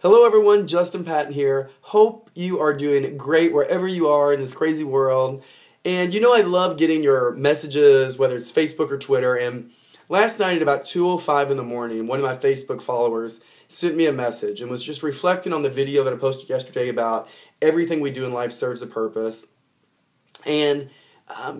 Hello everyone, Justin Patton here. Hope you are doing great wherever you are in this crazy world. And you know I love getting your messages, whether it's Facebook or Twitter. And last night at about 2:05 in the morning, one of my Facebook followers sent me a message and was just reflecting on the video that I posted yesterday about everything we do in life serves a purpose. And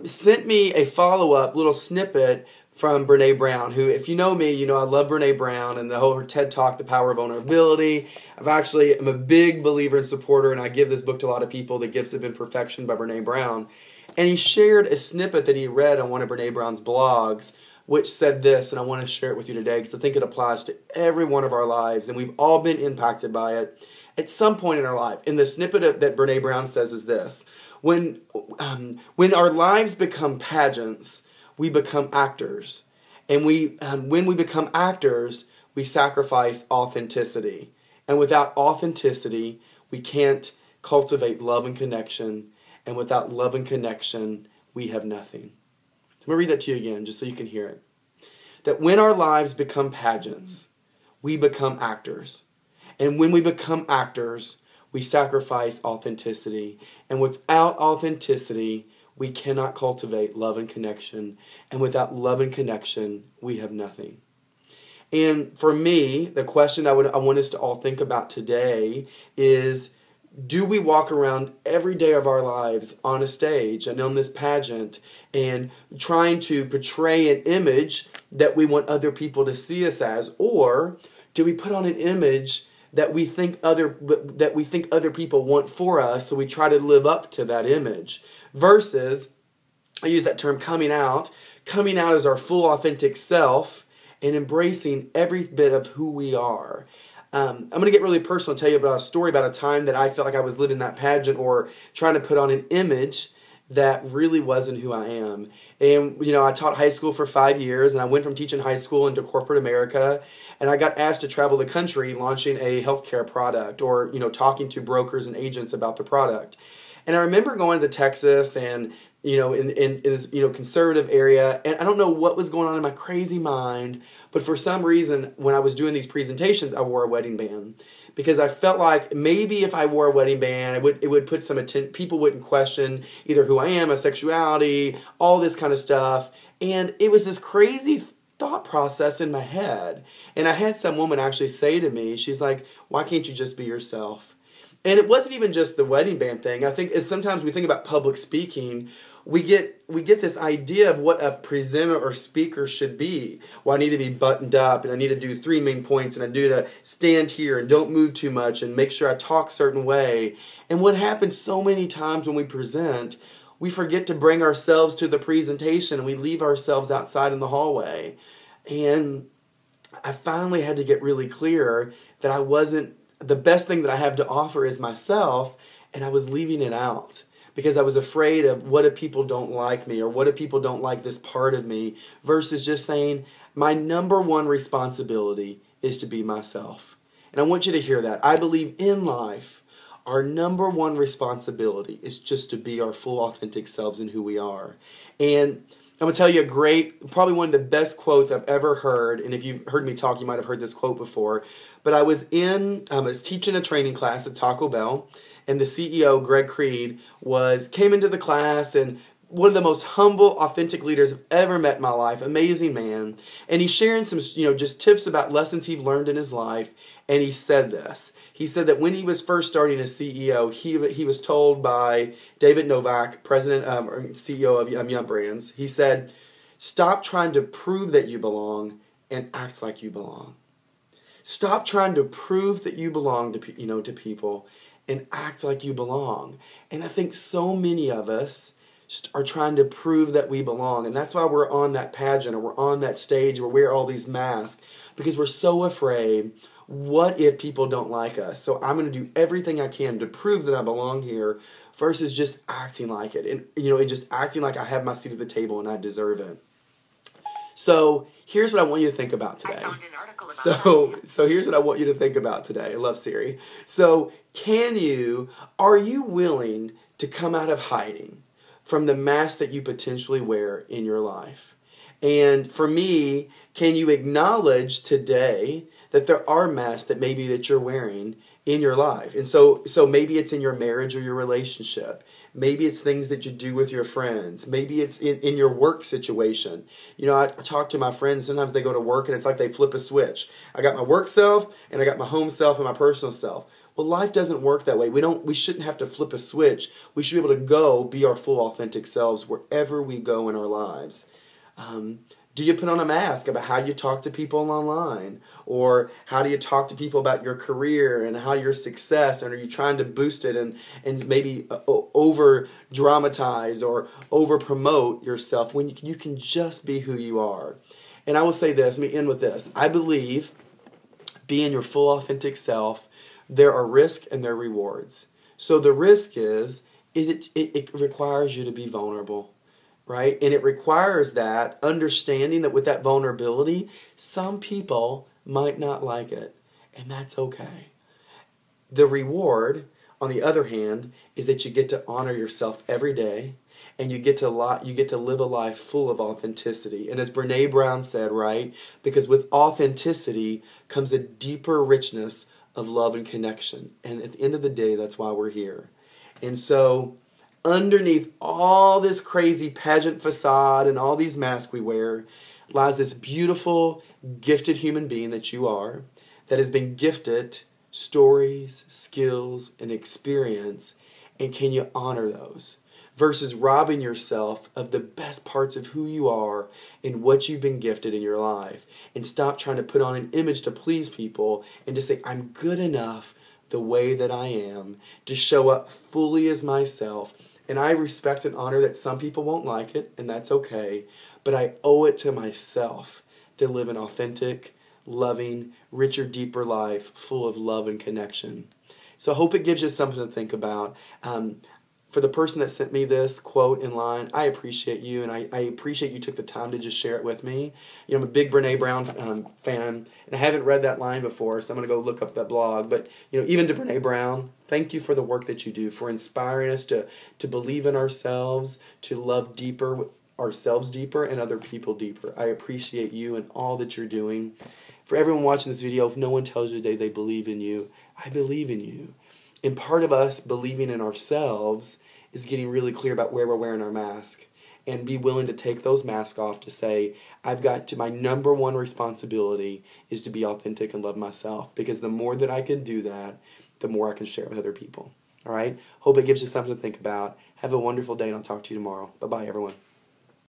sent me a follow-up little snippet from Brené Brown, who, if you know me, you know I love Brené Brown and the whole her TED Talk, The Power of Vulnerability. I'm a big believer and supporter, and I give this book to a lot of people, The Gifts of Imperfection by Brené Brown. And he shared a snippet that he read on one of Brené Brown's blogs, which said this, and I want to share it with you today because I think it applies to every one of our lives, and we've all been impacted by it at some point in our life. And the snippet that Brené Brown says is this: when our lives become pageants, we become actors, and when we become actors, we sacrifice authenticity, and without authenticity, we can't cultivate love and without love and connection, we have nothing. I'm going to read that to you again, just so you can hear it. That when our lives become pageants, we become actors, and when we become actors, we sacrifice authenticity, and without authenticity, we cannot cultivate love and connection, and without love and connection, we have nothing. And for me, the question I want us to all think about today is, do we walk around every day of our lives on a stage and on this pageant and trying to portray an image that we want other people to see us as, or do we put on an image that we think other people want for us, so we try to live up to that image? Versus, I use that term coming out. Coming out as our full authentic self and embracing every bit of who we are. I'm going to get really personal and tell you about a story about a time that I felt like I was living that pageant or trying to put on an image that really wasn't who I am. And, you know, I taught high school for 5 years, and I went from teaching high school into corporate America, and I got asked to travel the country launching a healthcare product or, you know, talking to brokers and agents about the product. And I remember going to Texas and, you know, in this, you know, conservative area, and I don't know what was going on in my crazy mind, but for some reason, when I was doing these presentations, I wore a wedding band because I felt like maybe if I wore a wedding band, it would put some attention, people wouldn't question either who I am, my sexuality, all this kind of stuff. And it was this crazy thought process in my head. And I had some woman actually say to me, she's like, "Why can't you just be yourself?" And it wasn't even just the wedding band thing. I think is sometimes we think about public speaking, we get this idea of what a presenter or speaker should be. Well, I need to be buttoned up, and I need to do 3 main points, and I need to stand here and don't move too much, and make sure I talk a certain way. And what happens so many times when we present, we forget to bring ourselves to the presentation, and we leave ourselves outside in the hallway. And I finally had to get really clear that I wasn't. The best thing that I have to offer is myself, and I was leaving it out because I was afraid of what if people don't like me or what if people don't like this part of me, versus just saying my number one responsibility is to be myself. And I want you to hear that. I believe in life our number one responsibility is just to be our full authentic selves and who we are. And I'm going to tell you a great, probably one of the best quotes I've ever heard, and if you've heard me talk, you might have heard this quote before, but I was teaching a training class at Taco Bell, and the CEO, Greg Creed, came into the class, and one of the most humble, authentic leaders I've ever met in my life, amazing man, and he's sharing some, you know, just tips about lessons he's learned in his life, and he said this. He said that when he was first starting as CEO, he was told by David Novak, president or CEO of Yum! Brands, he said, "Stop trying to prove that you belong and act like you belong." Stop trying to prove that you belong to people and act like you belong. And I think so many of us are trying to prove that we belong, and that's why we're on that pageant or we're on that stage or we wear all these masks because we're so afraid. What if people don't like us? So I'm going to do everything I can to prove that I belong here versus just acting like it. And, you know, just acting like I have my seat at the table and I deserve it. So here's what I want you to think about today. I found an article about so here's what I want you to think about today. I love Siri. So are you willing to come out of hiding from the mask that you potentially wear in your life? And for me, can you acknowledge today that there are masks that maybe that you're wearing in your life. And so maybe it's in your marriage or your relationship. Maybe it's things that you do with your friends. Maybe it's in your work situation. You know, I talk to my friends. Sometimes they go to work and it's like they flip a switch. I got my work self and I got my home self and my personal self. Well, life doesn't work that way. We shouldn't have to flip a switch. We should be able to go be our full authentic selves wherever we go in our lives. Do you put on a mask about how you talk to people online? Or how do you talk to people about your career and how your success? And are you trying to boost it and maybe over-dramatize or over-promote yourself when you can just be who you are? And I will say this, let me end with this. I believe being your full authentic self, there are risks and there are rewards. So the risk is it requires you to be vulnerable. Right? And it requires that understanding that with that vulnerability, some people might not like it. And that's okay. The reward, on the other hand, is that you get to honor yourself every day. And you get to live a life full of authenticity. And as Brené Brown said, right? Because with authenticity comes a deeper richness of love and connection. And at the end of the day, that's why we're here. And so, underneath all this crazy pageant facade and all these masks we wear lies this beautiful, gifted human being that you are, that has been gifted stories, skills, and experience, and can you honor those? Versus robbing yourself of the best parts of who you are and what you've been gifted in your life. And stop trying to put on an image to please people and to say, I'm good enough the way that I am, to show up fully as myself. And I respect and honor that some people won't like it, and that's okay. But I owe it to myself to live an authentic, loving, richer, deeper life full of love and connection. So I hope it gives you something to think about. For the person that sent me this quote in line, I appreciate you, and I appreciate you took the time to just share it with me. You know, I'm a big Brené Brown fan, and I haven't read that line before, so I'm going to go look up that blog. But, you know, even to Brené Brown, thank you for the work that you do, for inspiring us to believe in ourselves, to love deeper, ourselves deeper, and other people deeper. I appreciate you and all that you're doing. For everyone watching this video, if no one tells you today they believe in you, I believe in you. And part of us believing in ourselves is getting really clear about where we're wearing our mask and be willing to take those masks off to say, my number one responsibility is to be authentic and love myself, because the more that I can do that, the more I can share with other people. All right? Hope it gives you something to think about. Have a wonderful day, and I'll talk to you tomorrow. Bye-bye, everyone.